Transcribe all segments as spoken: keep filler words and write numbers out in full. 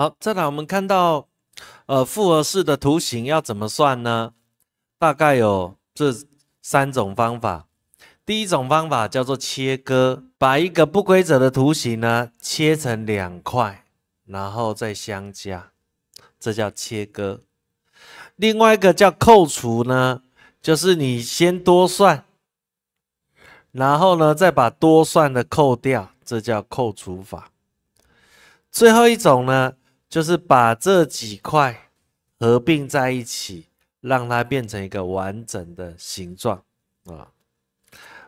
好，再来我们看到，呃，复合式的图形要怎么算呢？大概有这三种方法。第一种方法叫做切割，把一个不规则的图形呢切成两块，然后再相加，这叫切割。另外一个叫扣除呢，就是你先多算，然后呢再把多算的扣掉，这叫扣除法。最后一种呢，就是把这几块合并在一起，让它变成一个完整的形状啊，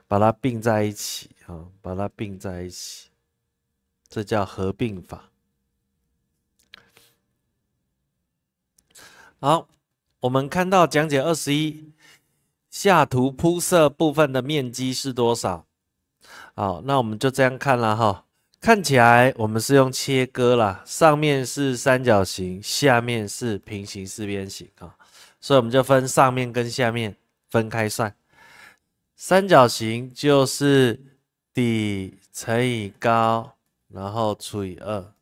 把它并在一起啊，把它并在一起，这叫合并法。好，我们看到讲解二十一，下图铺设部分的面积是多少？好，那我们就这样看了哈。看起来我们是用切割啦，上面是三角形，下面是平行四边形啊，所以我们就分上面跟下面分开算。三角形就是底乘以高，然后除以二。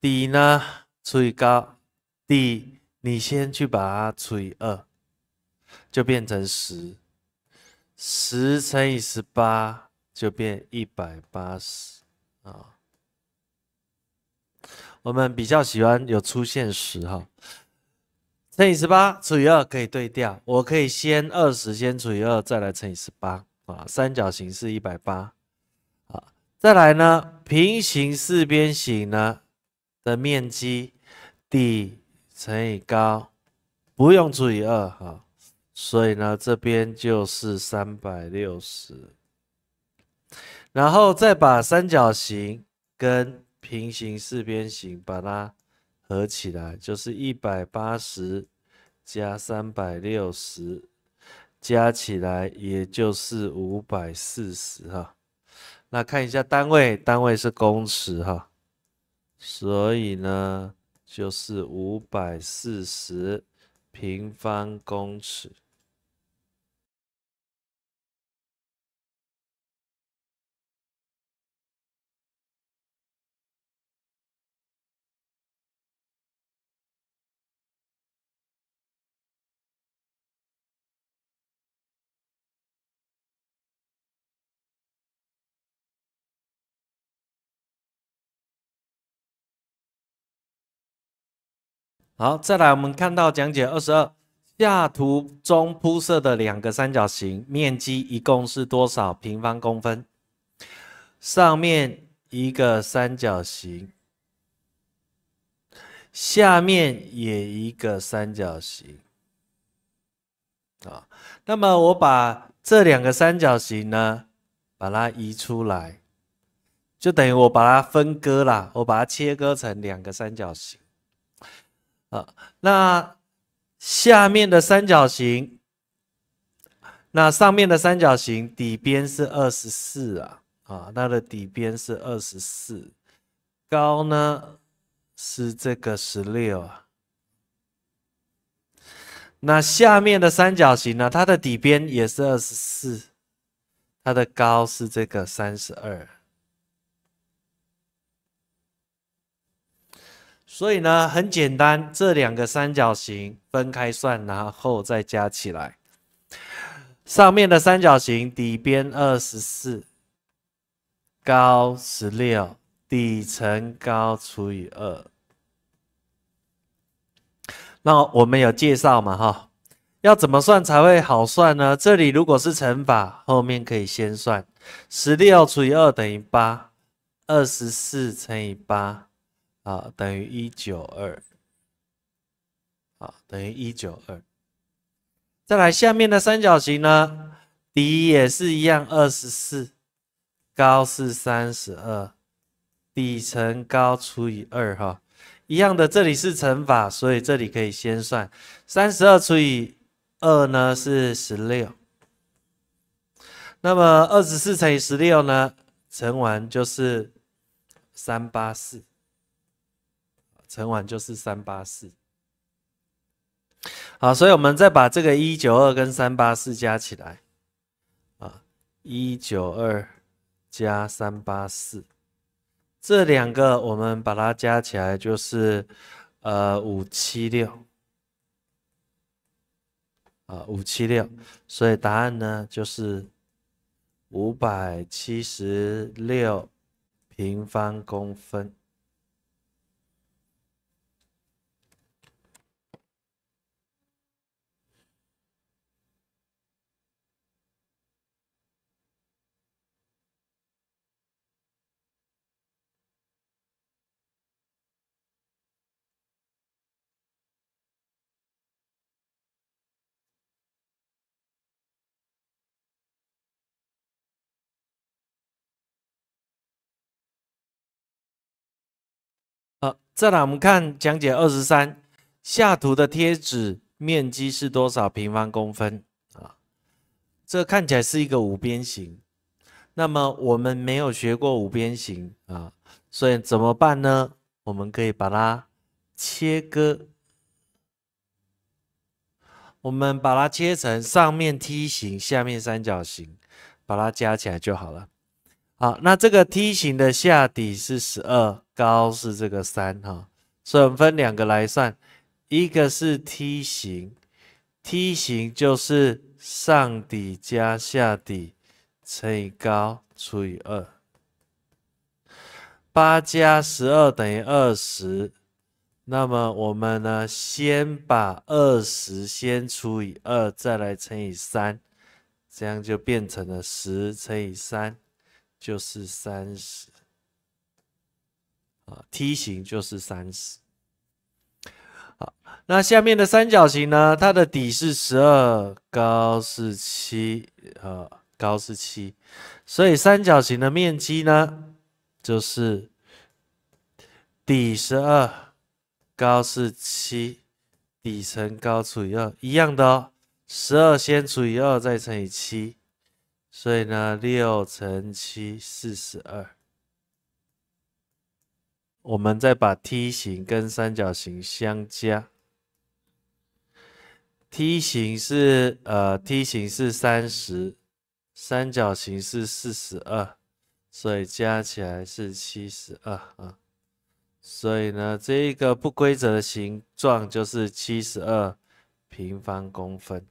底呢除以高，底你先去把它除以二，就变成十。十乘以十八。就变一百八十啊！我们比较喜欢有出现十哈，乘以十八除以二可以对调，我可以先二十先除以二，再来乘以十八啊。三角形是一百八十啊，再来呢，平行四边形呢的面积底乘以高，不用除以二哈，所以呢这边就是三百六十。然后再把三角形跟平行四边形把它合起来，就是一百八十加三百六十，加起来也就是五百四十哈。那看一下单位，单位是公尺哈，所以呢就是五百四十平方公尺。好，再来我们看到讲解二十二，下图中铺设的两个三角形面积一共是多少平方公分？上面一个三角形，下面也一个三角形。啊，那么我把这两个三角形呢，把它移出来，就等于我把它分割啦，我把它切割成两个三角形。啊，那下面的三角形，那上面的三角形底边是二十四啊，啊，它的底边是二十四，高呢是这个十六啊。那下面的三角形呢，它的底边也是二十四，它的高是这个三十二。所以呢，很简单，这两个三角形分开算，然后再加起来。上面的三角形底边二十四，高十六，底乘高除以二。那我们有介绍嘛，哈，要怎么算才会好算呢？这里如果是乘法，后面可以先算十六除以二等于八， 二十四乘以八。啊，等于一百九十二，啊，等于一百九十二。再来下面的三角形呢，底也是一样二十四，高是三十二，底乘高除以二哈，一样的，这里是乘法，所以这里可以先算三十二除以二呢是十六，那么二十四乘以十六呢，乘完就是三百八十四。乘完就是三百八十四，好，所以我们再把这个一百九十二跟三百八十四加起来，啊，一百九十二加三百八十四这两个我们把它加起来就是呃五七六啊五七六，所以答案呢就是五百七十六平方公分。好，再来我们看讲解二十三，下图的贴纸面积是多少平方公分啊？这看起来是一个五边形，那么我们没有学过五边形啊，所以怎么办呢？我们可以把它切割，我们把它切成上面梯形，下面三角形，把它加起来就好了。好，那这个梯形的下底是十二。 高是这个三哈，所以我们分两个来算，一个是梯形，梯形就是上底加下底乘以高除以二，八加十二等于二十，那么我们呢，先把二十先除以二，再来乘以三，这样就变成了十乘以三就是三十。 梯形就是 三十。 好，那下面的三角形呢？它的底是十二，高是七，呃，高是七，所以三角形的面积呢，就是底十二，高是七，底乘高除以二，一样的哦。十二先除以二，再乘以七，所以呢，六乘七 四十二。 我们再把梯形跟三角形相加，梯形是呃梯形是 三十， 三角形是 四十二， 所以加起来是七十二啊。所以呢，这一个不规则的形状就是七十二平方公分。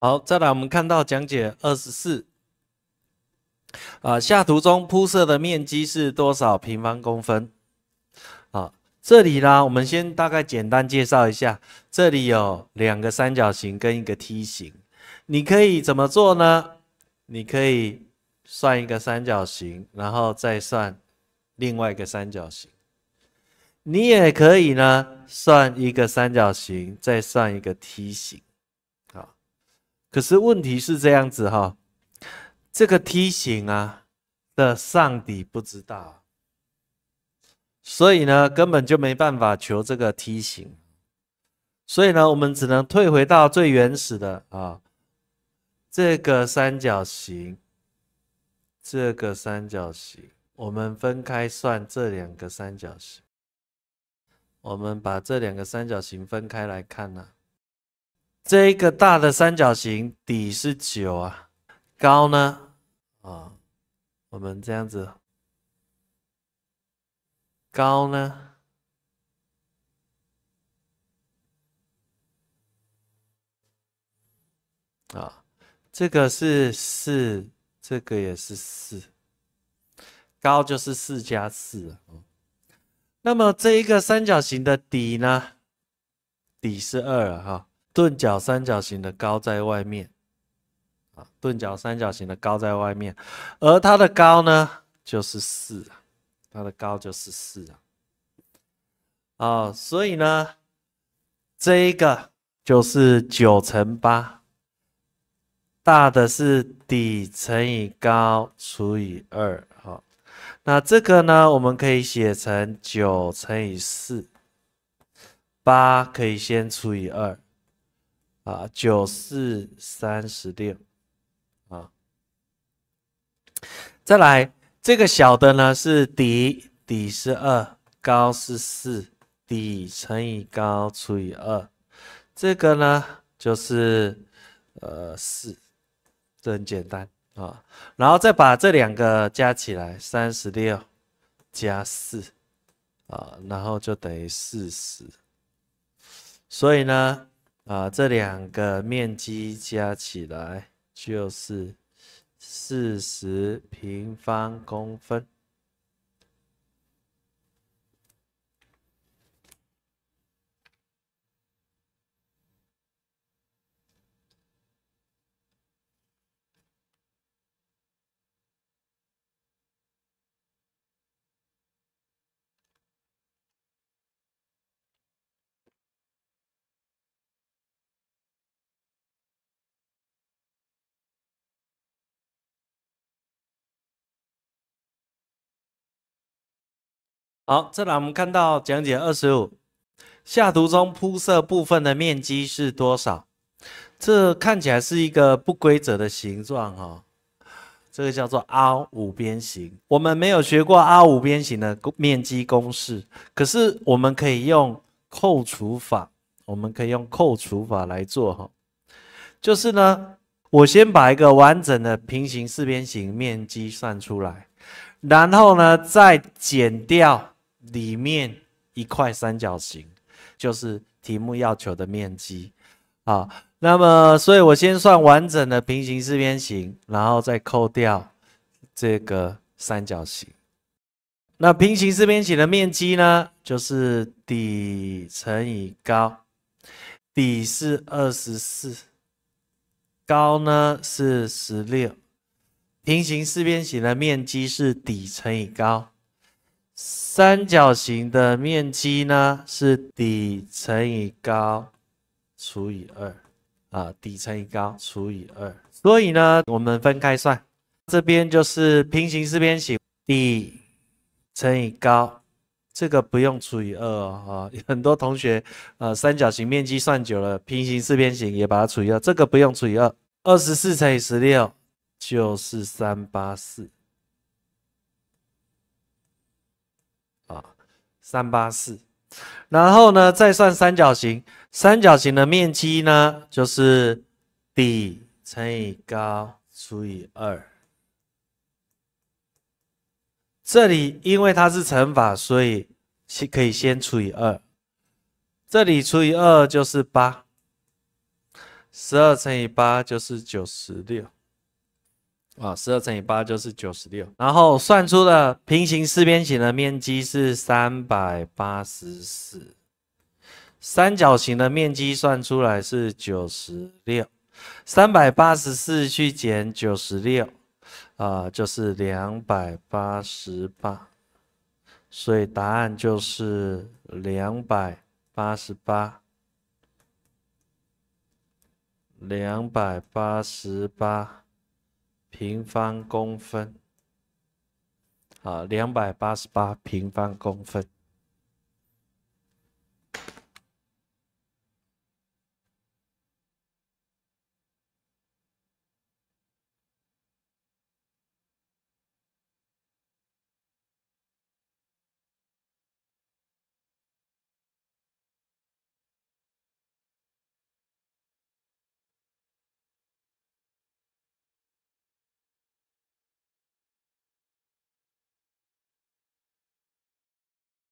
好，再来我们看到讲解二十四，啊，下图中铺设的面积是多少平方公分？啊，这里呢，我们先大概简单介绍一下，这里有两个三角形跟一个梯形，你可以怎么做呢？你可以算一个三角形，然后再算另外一个三角形，你也可以呢算一个三角形，再算一个梯形。 可是问题是这样子哈，这个梯形啊的上底不知道，所以呢根本就没办法求这个梯形，所以呢我们只能退回到最原始的啊，这个三角形，这个三角形，我们分开算这两个三角形，我们把这两个三角形分开来看呢、啊。 这一个大的三角形底是九啊，高呢啊，我们这样子，高呢啊，这个是四，这个也是四，高就是四加四啊。那么这一个三角形的底呢，底是二啊哈。 钝角三角形的高在外面，啊，钝角三角形的高在外面，而它的高呢就是四啊，它的高就是四啊，哦，所以呢，这一个就是九乘八，大的是底乘以高除以二，好，那这个呢，我们可以写成九乘以四，八可以先除以二，啊，九四三十六，啊，再来这个小的呢是底，底是二，高是四，底乘以高除以二，这个呢就是呃四。 这很简单啊、哦，然后再把这两个加起来， 三十六加四啊、哦，然后就等于四十。所以呢，啊、呃，这两个面积加起来就是四十平方公分。好，这来我们看到讲解二十五，下图中铺设部分的面积是多少？这看起来是一个不规则的形状哈、哦，这个叫做凹五边形。我们没有学过凹五边形的面积公式，可是我们可以用扣除法，我们可以用扣除法来做哈、哦。就是呢，我先把一个完整的平行四边形面积算出来，然后呢再减掉 里面一块三角形就是题目要求的面积啊。那么，所以我先算完整的平行四边形，然后再扣掉这个三角形。那平行四边形的面积呢，就是底乘以高，底是二十四，高呢是十六。平行四边形的面积是底乘以高。 三角形的面积呢是底乘以高除以二啊，底乘以高除以二。所以呢，我们分开算，这边就是平行四边形底乘以高，这个不用除以二哦。啊，很多同学呃，三角形面积算久了，平行四边形也把它除以二，这个不用除以二。二十四乘以十六就是三百八十四。 三百八十四，然后呢，再算三角形。三角形的面积呢，就是底乘以高除以二。这里因为它是乘法，所以可以先除以二。这里除以二就是八， 十二乘以八就是九十六。 啊， 十二乘以八就是九十六，然后算出的平行四边形的面积是三百八十四，三角形的面积算出来是九十六， 三百八十四去减九十六，啊、呃，就是两百八十八，所以答案就是两百八十八， 两百八十八 平方公分，啊， 两百八十八平方公分。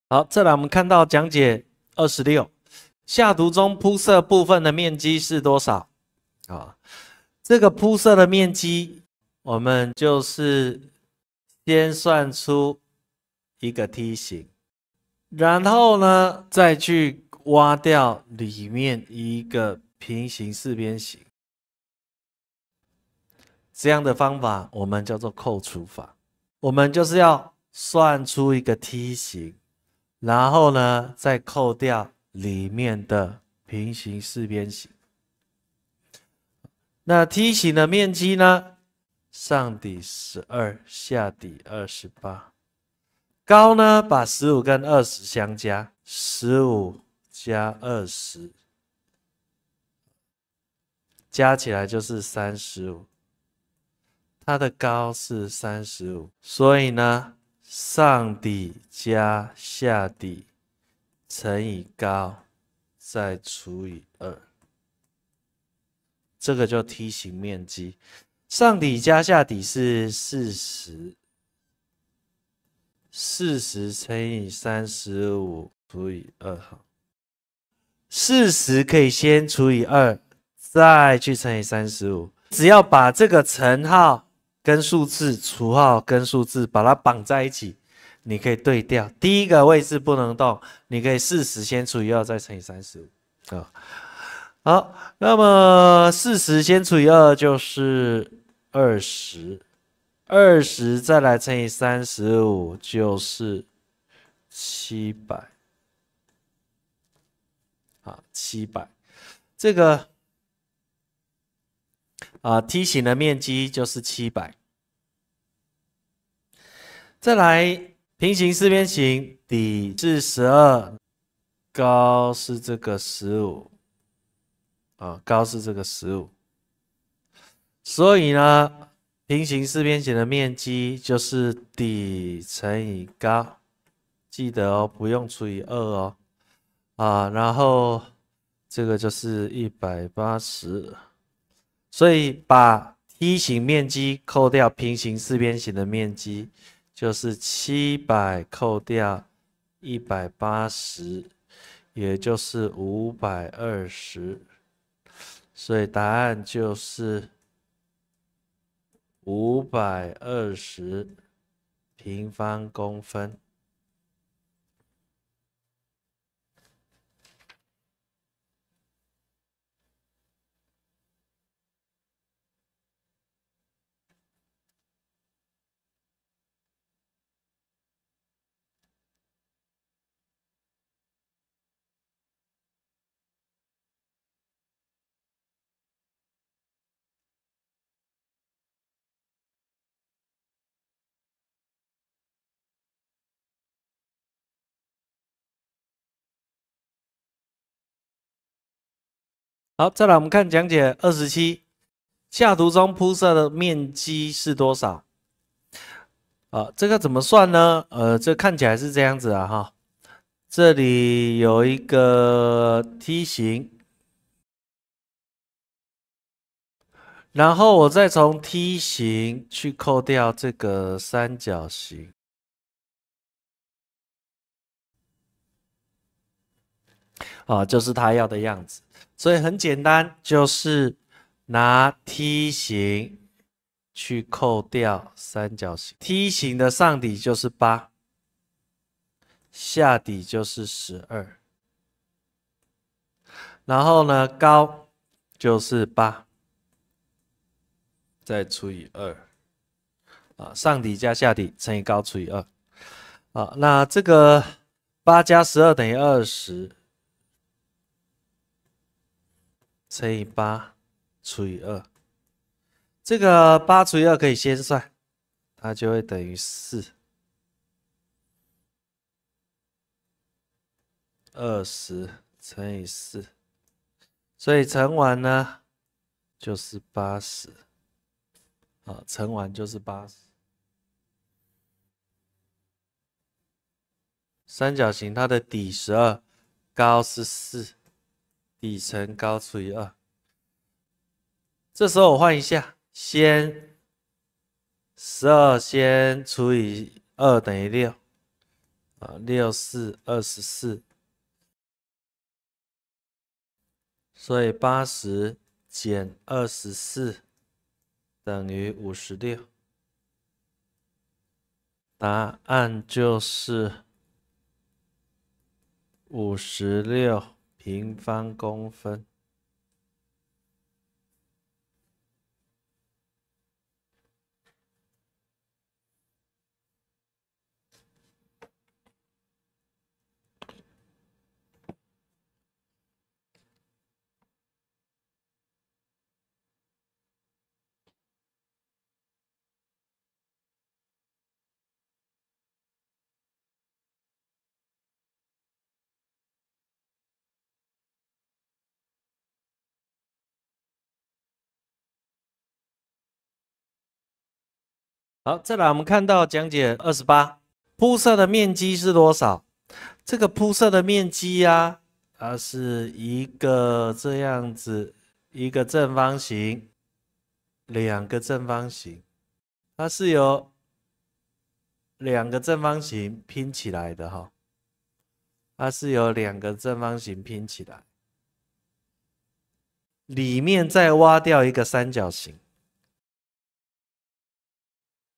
好，再来我们看到讲解二十六，下图中铺设部分的面积是多少？啊，这个铺设的面积，我们就是先算出一个梯形，然后呢再去挖掉里面一个平行四边形，这样的方法我们叫做扣除法，我们就是要算出一个梯形。 然后呢，再扣掉里面的平行四边形。那梯形的面积呢？上底十二，下底二十八。高呢？把十五跟二十相加， 十五加二十，加起来就是三十五。它的高是三十五，所以呢，上底加下底乘以高，再除以二。 这个就梯形面积，上底加下底是四十， 四十乘以三十五除以二，好， 四十可以先除以二，再去乘以三十五，只要把这个乘号跟数字、除号跟数字把它绑在一起，你可以对调。第一个位置不能动，你可以四十先除以二，再乘以三十五，啊。 好，那么四十先除以二就是二十， 二十再来乘以三十五就是七百，好，七百，这个啊梯形的面积就是七百。再来平行四边形，底是十二，高是这个十五。 啊，高是这个十五，所以呢，平行四边形的面积就是底乘以高，记得哦，不用除以二哦。啊，然后这个就是一百八十，所以把梯形面积扣掉平行四边形的面积，就是七百扣掉一百八十，也就是五百二十。 所以答案就是五百二十平方公分。好，再来我们看讲解二十七，下图中铺设的面积是多少？啊，这个怎么算呢？呃，这看起来是这样子啊，哈，这里有一个梯形，然后我再从梯形去扣掉这个三角形。 啊，就是他要的样子，所以很简单，就是拿梯形去扣掉三角形。梯形的上底就是八，下底就是十二，然后呢，高就是八，再除以二，啊，上底加下底乘以高除以二，啊，那这个八加十二等于二十。 乘以八除以二，这个八除以二可以先算，它就会等于四，二十乘以四，所以乘完呢就是八十，啊，乘完就是八十。三角形它的底十二，高是四。 底乘高除以二，这时候我换一下，先十二先除以二等于六，啊，六四二十四，所以八十减二十四等于五十六，答案就是五十六。 平方公分。好，再来我们看到讲解二十八，铺设的面积是多少？这个铺设的面积啊，它是一个这样子，一个正方形，两个正方形，它是由两个正方形拼起来的哈、哦，它是由两个正方形拼起来。 里面再挖掉一个三角形，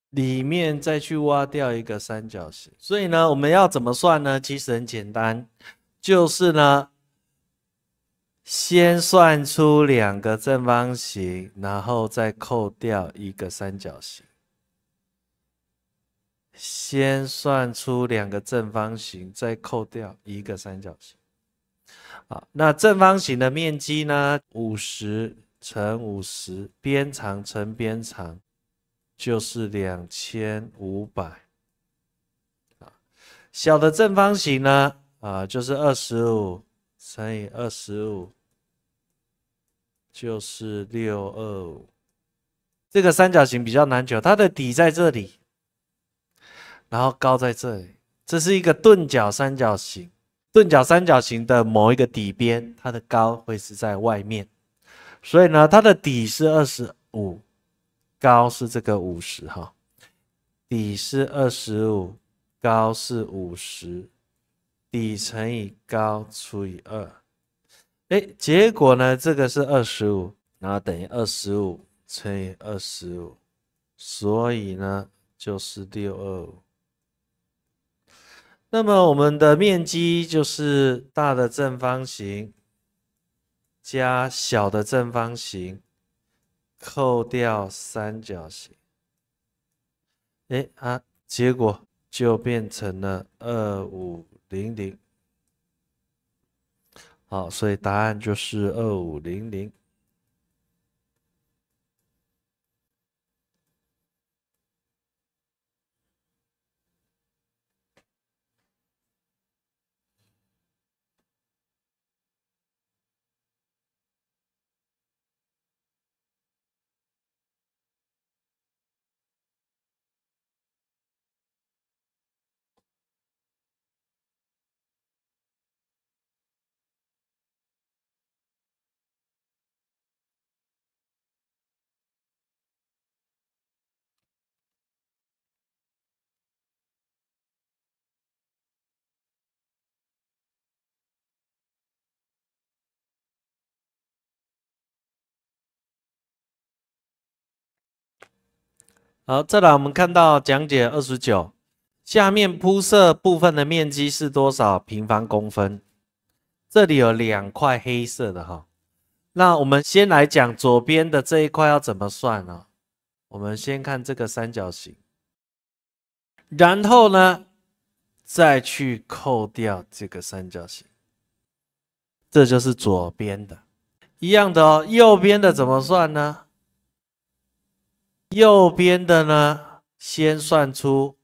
里面再去挖掉一个三角形。所以呢，我们要怎么算呢？其实很简单，就是呢，先算出两个正方形，然后再扣掉一个三角形。先算出两个正方形，再扣掉一个三角形。 好，那正方形的面积呢？ 五十乘五十，边长乘边长，就是两千五百。小的正方形呢？啊，就是二十五乘以二十五，就是六百二十五。这个三角形比较难求，它的底在这里，然后高在这里，这是一个钝角三角形。 钝角三角形的某一个底边，它的高会是在外面，所以呢，它的底是二十五，高是这个五十哈，底是二十五，高是五十，底乘以高除以二，哎，结果呢，这个是二十五，然后等于二十五乘以二十五，所以呢就是六百二十五。 那么我们的面积就是大的正方形加小的正方形，扣掉三角形，哎啊，结果就变成了两千五百。好，所以答案就是两千五百。好，再来我们看到讲解二十九，下面铺设部分的面积是多少平方公分？这里有两块黑色的哈，那我们先来讲左边的这一块要怎么算呢？我们先看这个三角形，然后呢再去扣掉这个三角形，这就是左边的。一样的哦，右边的怎么算呢？ 右边的呢，先算出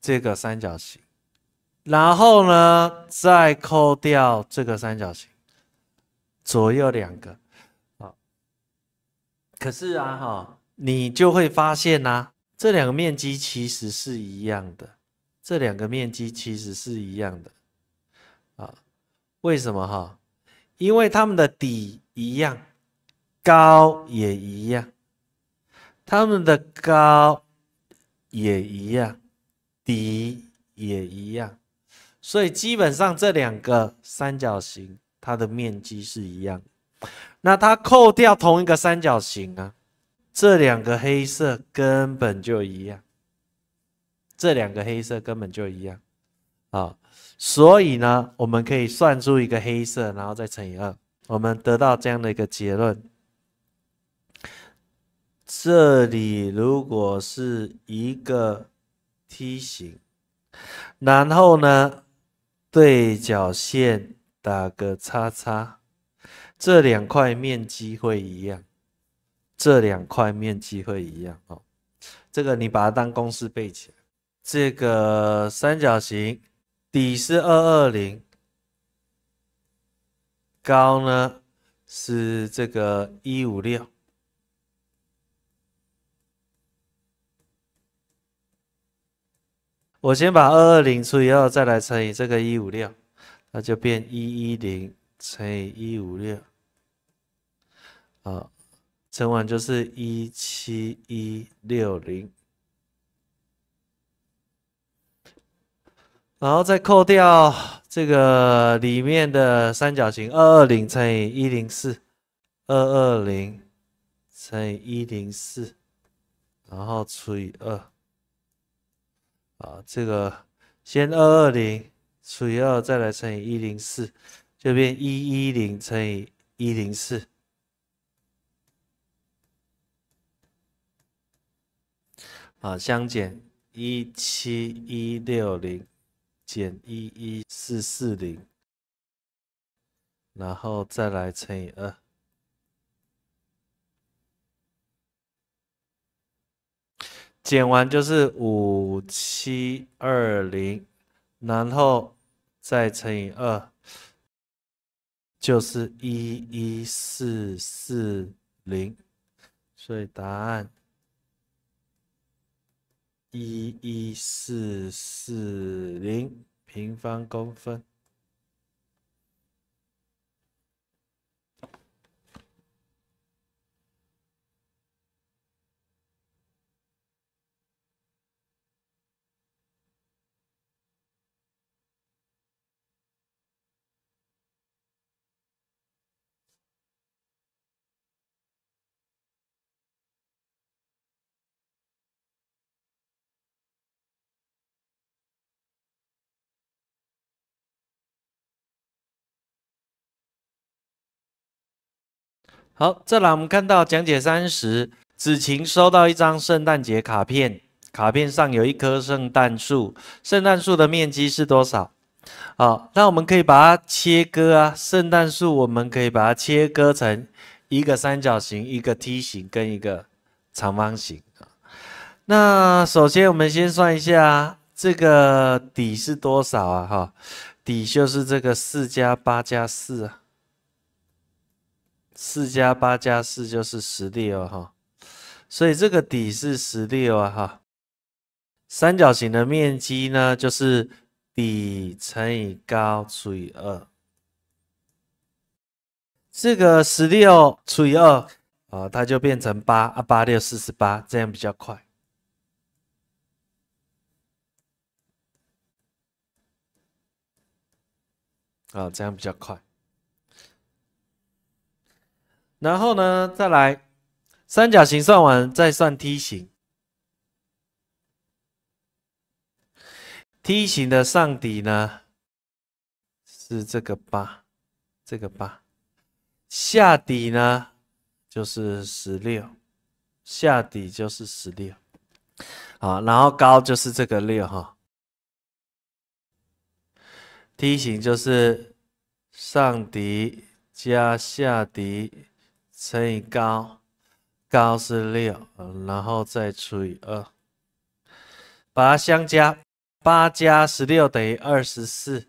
这个三角形，然后呢，再扣掉这个三角形，左右两个，好。可是啊，哈，你就会发现啊，这两个面积其实是一样的，这两个面积其实是一样的，啊，为什么哈？因为它们的底一样，高也一样。 它们的高也一样，底也一样，所以基本上这两个三角形它的面积是一样。那它扣掉同一个三角形啊，这两个黑色根本就一样，这两个黑色根本就一样啊。所以呢，我们可以算出一个黑色，然后再乘以二，我们得到这样的一个结论。 这里如果是一个梯形，然后呢，对角线打个叉叉，这两块面积会一样，这两块面积会一样哦。这个你把它当公式背起来。这个三角形底是两百二十，高呢是这个一百五十六。我先把二百二十除以二，再来乘以这个一百五十六，那就变一百一十乘以一百五十六，啊，乘完就是一万七千一百六十。然后再扣掉这个里面的三角形， 二百二十乘以一百零四， 二百二十乘以一百零四，然后除以二，啊，这个先二百二十除以二，再来乘以一百零四，就变一百一十乘以一百零四。啊，相减一万七千一百六十。减一万一千四百四十，然后再来乘以二，减完就是五千七百二十，然后再乘以二，就是一万一千四百四十，所以答案一万一千四百四十平方公分。好，再来我们看到讲解三十，子晴收到一张圣诞节卡片，卡片上有一棵圣诞树，圣诞树的面积是多少？好，那我们可以把它切割啊，圣诞树我们可以把它切割成一个三角形、一个梯形跟一个长方形。那首先我们先算一下这个底是多少啊？哈，底就是这个四加八加四啊。 四加八加四就是十六哈，所以这个底是十六啊哈。三角形的面积呢，就是底乘以高除以二。这个十六除以二啊，它就变成 八， 啊 八六四十八， 这样比较快。啊，这样比较快。 然后呢，再来三角形算完，再算梯形。梯形的上底呢是这个八，这个八，下底呢就是十六，下底就是十六。好，然后高就是这个六哈。梯形就是上底加下底。 乘以高，高是六，然后再除以二，把它相加，八加十六等于二十四，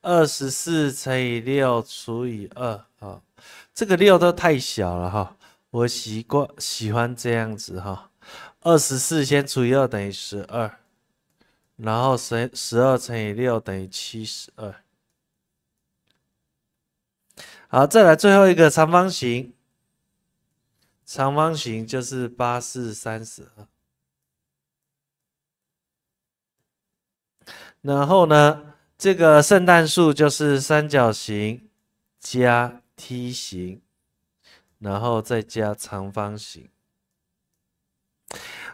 二十四乘以六除以二，啊，这个六都太小了哈，我习惯喜欢这样子哈， 二十四先除以二等于十二，然后十二乘以六等于七十二，好，再来最后一个长方形。 长方形就是八四三十二，然后呢，这个圣诞树就是三角形加梯形，然后再加长方形，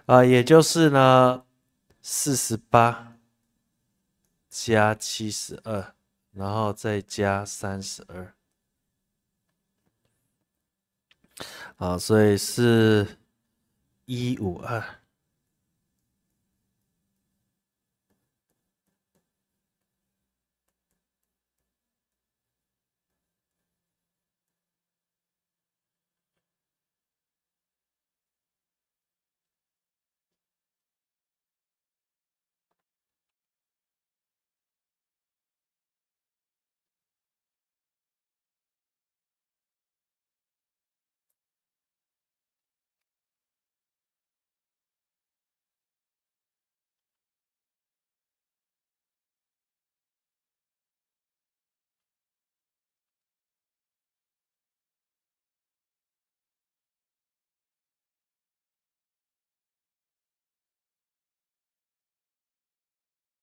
啊、呃，也就是呢四十八加七十二，然后再加三十二。 好，所以是一百五十二。